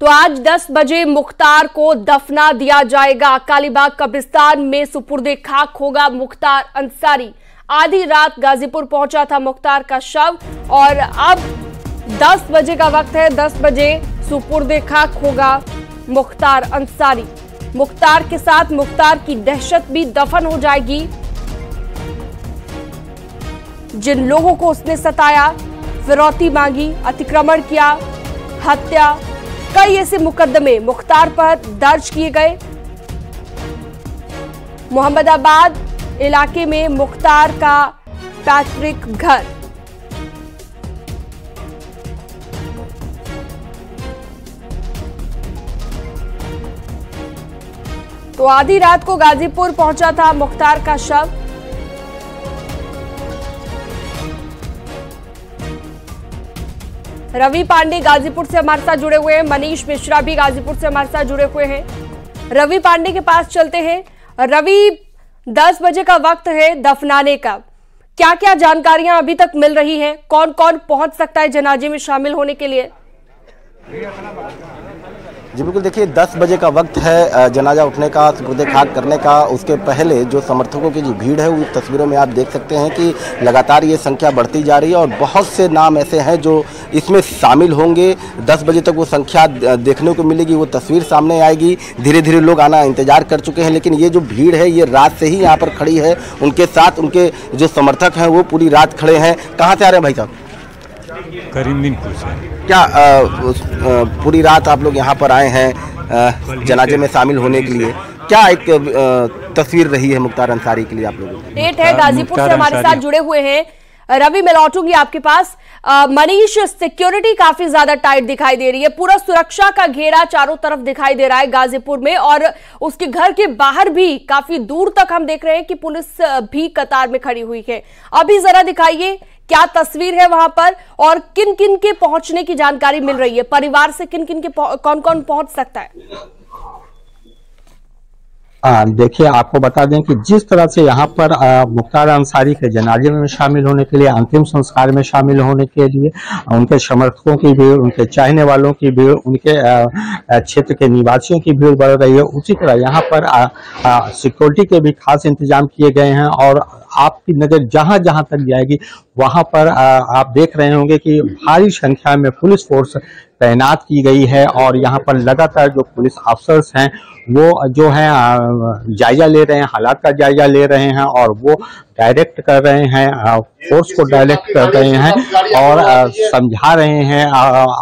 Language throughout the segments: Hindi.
तो आज 10 बजे मुख्तार को दफना दिया जाएगा। कालीबाग कब्रिस्तान में सुपुर्दे खाक होगा मुख्तार अंसारी। आधी रात गाजीपुर पहुंचा था मुख्तार का शव और अब 10 बजे का वक्त है, 10 बजे सुपुर्दे खाक होगा मुख्तार अंसारी। मुख्तार के साथ मुख्तार की दहशत भी दफन हो जाएगी। जिन लोगों को उसने सताया, फिरौती मांगी, अतिक्रमण किया, हत्या, कई ऐसे मुकदमे मुख्तार पर दर्ज किए गए। मोहम्मदाबाद इलाके में मुख्तार का पैतृक घर। तो आधी रात को गाजीपुर पहुंचा था मुख्तार का शव। रवि पांडे गाजीपुर से हमारे साथ जुड़े हुए हैं, मनीष मिश्रा भी गाजीपुर से हमारे साथ जुड़े हुए हैं। रवि पांडे के पास चलते हैं। रवि, 10 बजे का वक्त है दफनाने का, क्या क्या जानकारियां अभी तक मिल रही हैं? कौन कौन पहुंच सकता है जनाजे में शामिल होने के लिए? जी बिल्कुल, देखिए 10 बजे का वक्त है जनाजा उठने का, सुपुर्दे खाक करने का। उसके पहले जो समर्थकों की जो भीड़ है वो तस्वीरों में आप देख सकते हैं कि लगातार ये संख्या बढ़ती जा रही है और बहुत से नाम ऐसे हैं जो इसमें शामिल होंगे। 10 बजे तक वो संख्या देखने को मिलेगी, वो तस्वीर सामने आएगी। धीरे धीरे लोग आना इंतजार कर चुके हैं, लेकिन ये जो भीड़ है ये रात से ही यहाँ पर खड़ी है। उनके साथ उनके जो समर्थक हैं वो पूरी रात खड़े हैं। कहाँ से आ रहे हैं भाई साहब? क्या पूरी रात आप लोग यहाँ पर आए हैं जनाजे में शामिल होने के लिए? क्या एक तस्वीर रही है मुख्तार अंसारी के लिए आप लोगों की? डेट है, गाजीपुर से हमारे साथ जुड़े हुए हैं रवि, मैं लौटूंगी आपके पास। मनीष, सिक्योरिटी काफी ज्यादा टाइट दिखाई दे रही है, पूरा सुरक्षा का घेरा चारों तरफ दिखाई दे रहा है गाजीपुर में, और उसके घर के बाहर भी काफी दूर तक हम देख रहे हैं कि पुलिस भी कतार में खड़ी हुई है। अभी जरा दिखाइए क्या तस्वीर है वहां पर, और किन किन के पहुंचने की जानकारी मिल रही है? परिवार से किन किन के, कौन कौन पहुंच सकता है? देखिए, आपको बता दें कि जिस तरह से यहाँ पर मुख्तार अंसारी के जनाजे में शामिल होने के लिए, अंतिम संस्कार में शामिल होने के लिए, उनके समर्थकों की भीड़, उनके चाहने वालों की भीड़, उनके क्षेत्र के निवासियों की भीड़ बढ़ रही है, उसी तरह यहाँ पर सिक्योरिटी के भी खास इंतजाम किए गए हैं। और आपकी नज़र जहाँ जहाँ तक जाएगी वहाँ पर आप देख रहे होंगे कि भारी संख्या में पुलिस फोर्स तैनात की गई है और यहाँ पर लगातार जो पुलिस अफसर्स हैं वो जो है जायजा ले रहे हैं, हालात का जायजा ले रहे हैं और वो डायरेक्ट कर रहे हैं, फोर्स को डायरेक्ट कर रहे हैं और समझा रहे हैं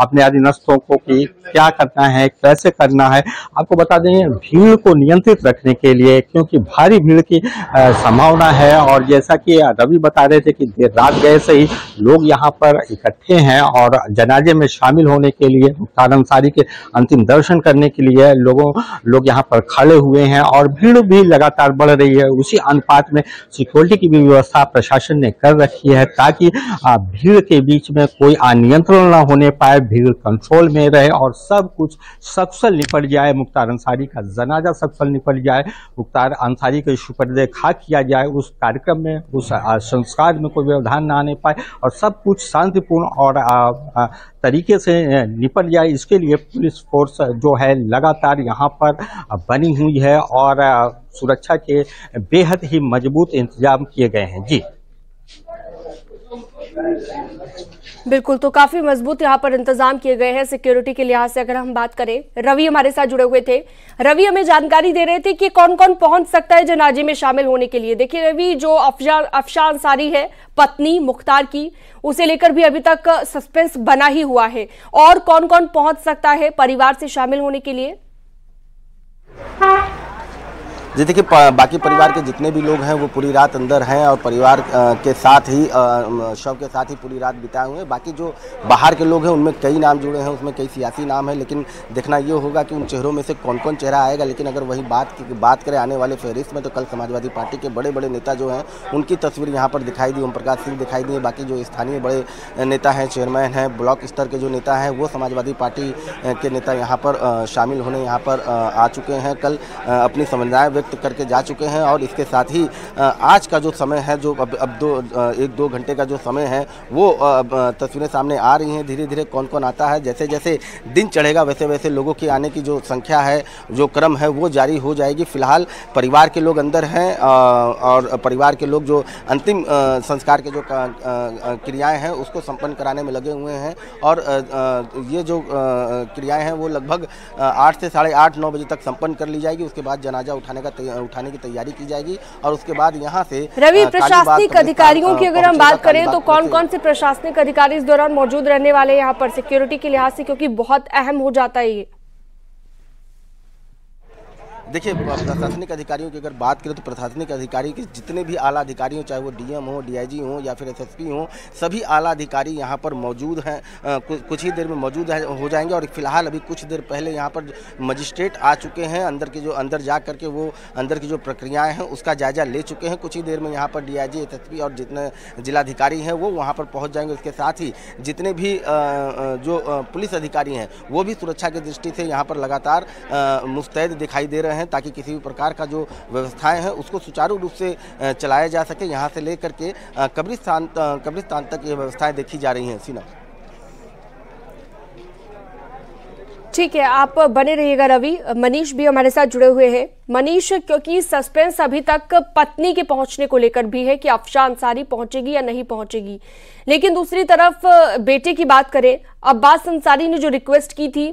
अपने अधीनस्थों को कि क्या करना है, कैसे करना है। आपको बता दें भीड़ को नियंत्रित रखने के लिए, क्योंकि भारी भीड़ की संभावना है और जैसा कि रवि बता रहे थे कि देर रात गए से ही लोग यहाँ पर इकट्ठे हैं और जनाजे में शामिल होने के लिए, मुख्तार अंसारी के अंतिम दर्शन करने के लिए लोग यहाँ पर खड़े हुए हैं और भीड़ भी लगातार बढ़ रही है। उसी अनुपात में सिक्योरिटी की भी व्यवस्था प्रशासन ने कर रखी है ताकि भीड़ के बीच में कोई अनियंत्रण न होने पाए, भीड़ कंट्रोल में रहे और सब कुछ सक्सल निपट जाए, मुख्तार अंसारी का जनाजा सक्सल निपट जाए, मुख्तार अंसारी के सुपुर्दे खाक किया जाए। उस कार्यक्रम में, उस संस्कार में कोई व्यवधान न आने पाए और सब कुछ शांतिपूर्ण और तरीके से निपट जाए, इसके लिए पुलिस फोर्स जो है लगातार यहाँ पर बनी हुई है और सुरक्षा के बेहद ही मजबूत इंतजाम किए गए हैं। जी बिल्कुल, तो काफी मजबूत यहाँ पर इंतजाम किए गए हैं सिक्योरिटी के लिहाज से अगर हम बात करें। रवि हमारे साथ जुड़े हुए थे। रवि हमें जानकारी दे रहे थे कि कौन कौन पहुंच सकता है जनाजे में शामिल होने के लिए। देखिए रवि, जो अफ़शां अंसारी है, पत्नी मुख्तार की, उसे लेकर भी अभी तक सस्पेंस बना ही हुआ है। और कौन कौन पहुंच सकता है परिवार से शामिल होने के लिए? जी देखिए, बाकी परिवार के जितने भी लोग हैं वो पूरी रात अंदर हैं और परिवार के साथ ही, शव के साथ ही पूरी रात बिताए हुए हैं। बाकी जो बाहर के लोग हैं उनमें कई नाम जुड़े हैं, उसमें कई सियासी नाम हैं, लेकिन देखना ये होगा कि उन चेहरों में से कौन कौन चेहरा आएगा। लेकिन अगर वही बात करें आने वाले फहरिस्त में, तो कल समाजवादी पार्टी के बड़े बड़े नेता जो हैं उनकी तस्वीर यहाँ पर दिखाई दी, ओम प्रकाश सिंह दिखाई दिए। बाकी जो स्थानीय बड़े नेता हैं, चेयरमैन हैं, ब्लॉक स्तर के जो नेता हैं वो समाजवादी पार्टी के नेता यहाँ पर शामिल होने यहाँ पर आ चुके हैं। कल अपनी समझदार मुक्त करके जा चुके हैं। और इसके साथ ही आज का जो समय है, जो अब एक दो घंटे का जो समय है, वो तस्वीरें सामने आ रही हैं। धीरे धीरे कौन कौन आता है, जैसे जैसे दिन चढ़ेगा वैसे वैसे लोगों की आने की जो संख्या है, जो क्रम है, वो जारी हो जाएगी। फिलहाल परिवार के लोग अंदर हैं और परिवार के लोग जो अंतिम संस्कार के जो क्रियाएं हैं उसको संपन्न कराने में लगे हुए हैं। और ये जो क्रियाएं हैं वो लगभग 8 से साढ़े 8-9 बजे तक संपन्न कर ली जाएगी। उसके बाद जनाजा उठाने की तैयारी की जाएगी। और उसके बाद यहाँ से रवि, प्रशासनिक अधिकारियों की अगर हम बात करें तो कौन कौन से प्रशासनिक अधिकारी इस दौरान मौजूद रहने वाले यहाँ पर सिक्योरिटी के लिहाज से, क्योंकि बहुत अहम हो जाता है ये। देखिए, प्रशासनिक अधिकारियों की अगर बात करें तो प्रशासनिक अधिकारी के जितने भी आला अधिकारी हों, चाहे वो डीएम हो, डीआईजी हो या फिर एसएसपी हो, सभी आला अधिकारी यहाँ पर मौजूद हैं। कुछ ही देर में मौजूद हो जाएंगे। और फिलहाल अभी कुछ देर पहले यहाँ पर मजिस्ट्रेट आ चुके हैं। अंदर जा करके वो अंदर की जो प्रक्रियाएँ हैं उसका जायजा ले चुके हैं। कुछ ही देर में यहाँ पर डीआईजी, एसएसपी और जितने जिलाधिकारी हैं वो वहाँ पर पहुँच जाएंगे। उसके साथ ही जितने भी जो पुलिस अधिकारी हैं वो भी सुरक्षा की दृष्टि से यहाँ पर लगातार मुस्तैद दिखाई दे रहे हैं, ताकि किसी भी प्रकार का जो व्यवस्थाएं हैं उसको सुचारू रूप से चलाया जा सके। यहां से लेकर के कब्रिस्तान तक ये व्यवस्थाएं देखी जा रही हैं। सीना, ठीक है, आप बने रहिएगा। रवि, मनीष भी हमारे साथ जुड़े हुए हैं। मनीष, क्योंकि सस्पेंस अभी तक पत्नी के पहुंचने को लेकर भी है कि अफ़शां अंसारी पहुंचेगी या नहीं पहुंचेगी, लेकिन दूसरी तरफ बेटे की बात करें, अब्बास अंसारी ने जो रिक्वेस्ट की थी,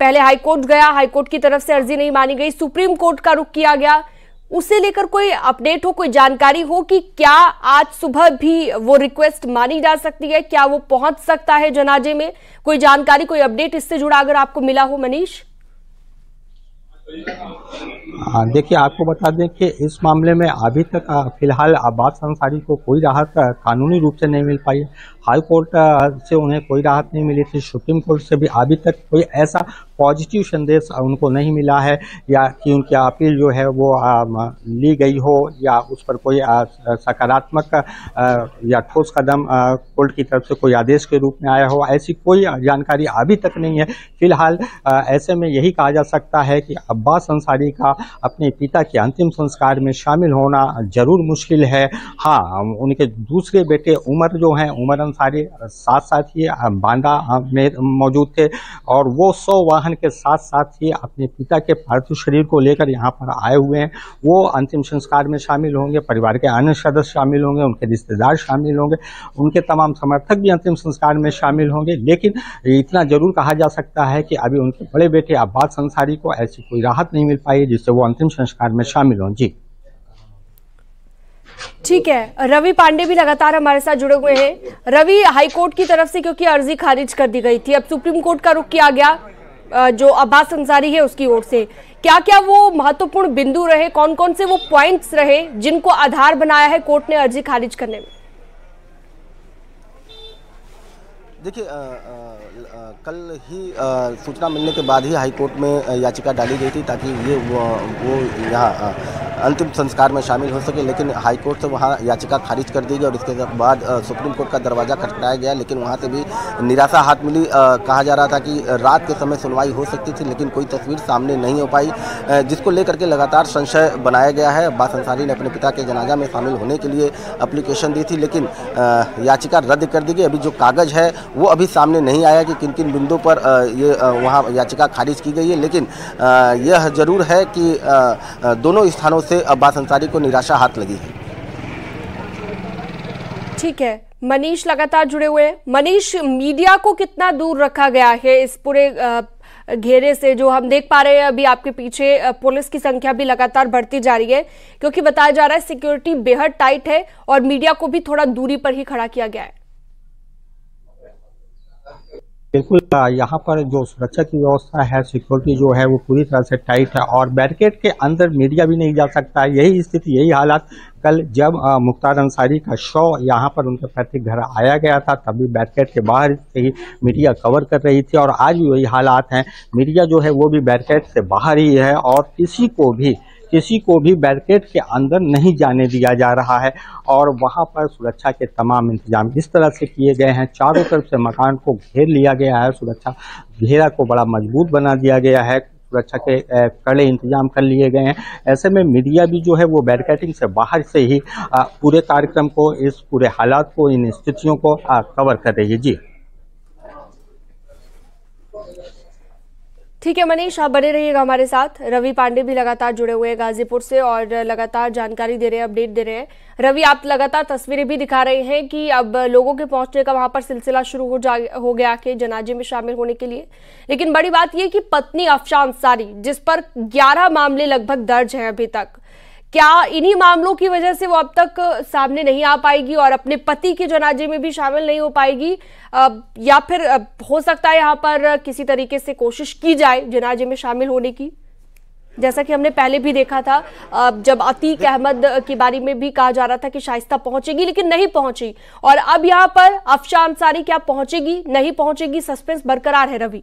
पहले हाईकोर्ट गया, हाईकोर्ट की तरफ से अर्जी नहीं मानी गई, सुप्रीम कोर्ट का रुख किया गया। उसे लेकर कोई अपडेट हो, कोई जानकारी हो कि क्या आज सुबह भी वो रिक्वेस्ट मानी जा सकती है, क्या वो पहुंच सकता है जनाजे में? कोई जानकारी, कोई अपडेट इससे जुड़ा अगर आपको मिला हो मनीष? हाँ, देखिए, आपको बता दें कि इस मामले में अभी तक फिलहाल अब्बास अंसारी को कोई राहत कानूनी रूप से नहीं मिल पाई है। हाई कोर्ट से उन्हें कोई राहत नहीं मिली थी, सुप्रीम कोर्ट से भी अभी तक कोई ऐसा पॉजिटिव संदेश उनको नहीं मिला है या कि उनकी अपील जो है वो ली गई हो या उस पर कोई सकारात्मक या ठोस कदम कोर्ट की तरफ से कोई आदेश के रूप में आया हो, ऐसी कोई जानकारी अभी तक नहीं है। फिलहाल ऐसे में यही कहा जा सकता है कि अब्बास अंसारी का अपने पिता के अंतिम संस्कार में शामिल होना जरूर मुश्किल है। हाँ, उनके दूसरे बेटे उमर जो हैं, उमर अंसारी साथ ही बांदा में मौजूद थे और वो 100 वाहन के साथ ही अपने पिता के पार्थिव शरीर को लेकर यहाँ पर आए हुए हैं। वो अंतिम संस्कार में शामिल होंगे, परिवार के अन्य सदस्य शामिल होंगे, उनके रिश्तेदार शामिल होंगे, उनके तमाम समर्थक भी अंतिम संस्कार में शामिल होंगे। लेकिन इतना जरूर कहा जा सकता है कि अभी उनके बड़े बेटे अब्बास अंसारी को ऐसी कोई राहत नहीं मिल पाई जिससे वो अंतिम संस्कार में शामिल हों। जी ठीक है, रवि पांडे भी लगातार हमारे साथ जुड़े हुए हैं। रवि, हाईकोर्ट की तरफ से क्योंकि अर्जी खारिज कर दी गई थी, अब सुप्रीम कोर्ट का रुख किया गया जो अब्बास अंसारी है उसकी ओर से, क्या क्या वो महत्वपूर्ण बिंदु रहे, कौन कौन से वो पॉइंट्स रहे जिनको आधार बनाया है कोर्ट ने अर्जी खारिज करने में? देखिए, कल ही सूचना मिलने के बाद ही हाईकोर्ट में याचिका डाली गई थी ताकि ये वो यहाँ अंतिम संस्कार में शामिल हो सके, लेकिन हाईकोर्ट से वहाँ याचिका खारिज कर दी गई। और इसके बाद सुप्रीम कोर्ट का दरवाज़ा खटखटाया गया, लेकिन वहाँ से भी निराशा हाथ मिली। कहा जा रहा था कि रात के समय सुनवाई हो सकती थी, लेकिन कोई तस्वीर सामने नहीं हो पाई, जिसको लेकर के लगातार संशय बनाया गया है। अब्बास अंसारी ने अपने पिता के जनाजा में शामिल होने के लिए एप्लीकेशन दी थी, लेकिन याचिका रद्द कर दी गई। अभी जो कागज़ है वो अभी सामने नहीं आया कि किन किन बिंदुओं पर ये वहाँ याचिका खारिज की गई है, लेकिन यह जरूर है कि दोनों स्थानों से अब्बास अंसारी को निराशा हाथ लगी है। ठीक है, मनीष लगातार जुड़े हुए हैं। मनीष, मीडिया को कितना दूर रखा गया है इस पूरे घेरे से, जो हम देख पा रहे हैं अभी आपके पीछे पुलिस की संख्या भी लगातार बढ़ती जा रही है, क्योंकि बताया जा रहा है सिक्योरिटी बेहद टाइट है और मीडिया को भी थोड़ा दूरी पर ही खड़ा किया गया है? बिल्कुल, यहाँ पर जो सुरक्षा की व्यवस्था है, सिक्योरिटी जो है वो पूरी तरह से टाइट है और बैरिकेड के अंदर मीडिया भी नहीं जा सकता है। यही स्थिति, यही हालात कल जब मुख्तार अंसारी का शव यहाँ पर उनके पैतृक घर आया गया था, तभी बैरिकेड के बाहर से ही मीडिया कवर कर रही थी और आज भी वही हालात हैं। मीडिया जो है वो भी बैरिकेड से बाहर ही है और किसी को भी बैरिकेड के अंदर नहीं जाने दिया जा रहा है और वहाँ पर सुरक्षा के तमाम इंतजाम इस तरह से किए गए हैं। चारों तरफ से मकान को घेर लिया गया है, सुरक्षा घेरा को बड़ा मजबूत बना दिया गया है। सुरक्षा के कड़े इंतजाम कर लिए गए हैं। ऐसे में मीडिया भी जो है वो बैरिकेडिंग से बाहर से ही पूरे कार्यक्रम को, इस पूरे हालात को, इन स्थितियों को कवर कर रही है। जी ठीक है मनीष, आप बने रहिएगा हमारे साथ। रवि पांडे भी लगातार जुड़े हुए हैं गाजीपुर से और लगातार जानकारी दे रहे हैं, अपडेट दे रहे हैं। रवि, आप लगातार तस्वीरें भी दिखा रहे हैं कि अब लोगों के पहुंचने का वहां पर सिलसिला शुरू हो गया कि जनाजे में शामिल होने के लिए। लेकिन बड़ी बात यह कि पत्नी अफ़शां अंसारी, जिस पर 11 मामले लगभग दर्ज हैं अभी तक, क्या इन्हीं मामलों की वजह से वो अब तक सामने नहीं आ पाएगी और अपने पति के जनाजे में भी शामिल नहीं हो पाएगी, या फिर हो सकता है यहाँ पर किसी तरीके से कोशिश की जाए जनाजे में शामिल होने की, जैसा कि हमने पहले भी देखा था जब अतीक अहमद के बारे में भी कहा जा रहा था कि शायस्ता पहुंचेगी लेकिन नहीं पहुंची, और अब यहाँ पर अफ़शां अंसारी क्या पहुंचेगी नहीं पहुंचेगी, सस्पेंस बरकरार है। रवि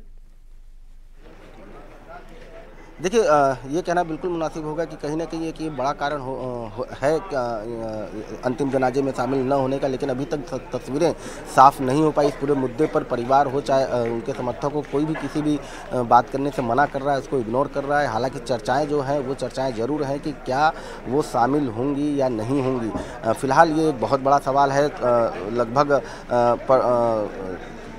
देखिए, ये कहना बिल्कुल मुनासिब होगा कि कहीं ना कहीं एक ये बड़ा कारण है अंतिम जनाजे में शामिल न होने का, लेकिन अभी तक तस्वीरें साफ़ नहीं हो पाई। इस पूरे मुद्दे पर परिवार हो चाहे उनके समर्थकों, कोई भी किसी भी बात करने से मना कर रहा है, उसको इग्नोर कर रहा है। हालांकि चर्चाएं जो हैं वो चर्चाएं ज़रूर हैं कि क्या वो शामिल होंगी या नहीं होंगी। फ़िलहाल ये एक बहुत बड़ा सवाल है। लगभग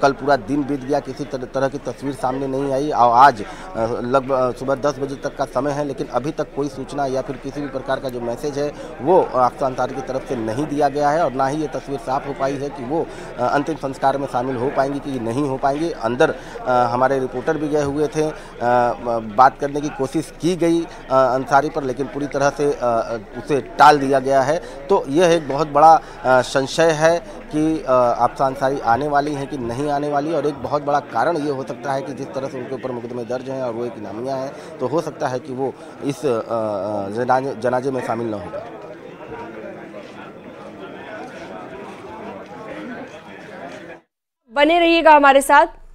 कल पूरा दिन बीत गया, किसी तरह की तस्वीर सामने नहीं आई और आज लगभग सुबह 10 बजे तक का समय है, लेकिन अभी तक कोई सूचना या फिर किसी भी प्रकार का जो मैसेज है वो अफ़शां अंसारी की तरफ से नहीं दिया गया है और ना ही ये तस्वीर साफ हो पाई है कि वो अंतिम संस्कार में शामिल हो पाएंगी कि नहीं हो पाएंगी। अंदर हमारे रिपोर्टर भी गए हुए थे, बात करने की कोशिश की गई अंसारी पर, लेकिन पूरी तरह से उसे टाल दिया गया है। तो यह एक बहुत बड़ा संशय है कि अफ़शां अंसारी आने वाली हैं कि नहीं आने वाली, और एक बहुत बड़ा कारण ये हो सकता है कि जिस तरह से उनके ऊपर मुकदमे दर्ज हैं और वो एक इनामियाँ हैं, तो हो सकता है कि वो इस जनाजे में शामिल न होगा। बने रहिएगा हमारे साथ।